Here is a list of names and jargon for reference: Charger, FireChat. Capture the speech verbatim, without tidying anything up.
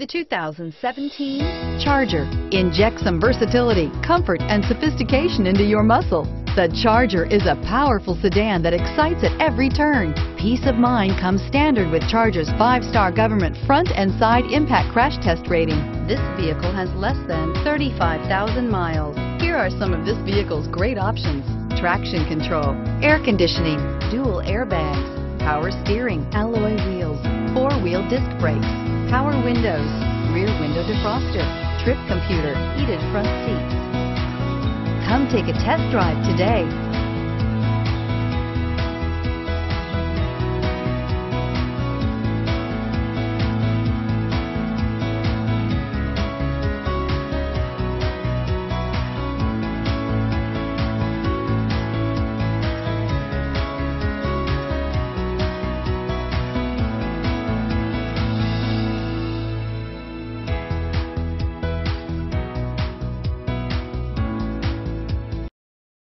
The two thousand seventeen Charger. Inject some versatility, comfort, and sophistication into your muscle. The Charger is a powerful sedan that excites at every turn. Peace of mind comes standard with Charger's five-star government front and side impact crash test rating. This vehicle has less than thirty-five thousand miles. Here are some of this vehicle's great options: traction control, air conditioning, dual airbags, power steering, alloy wheels, four-wheel disc brakes, power windows, rear window defroster, trip computer, heated front seats. Come take a test drive today.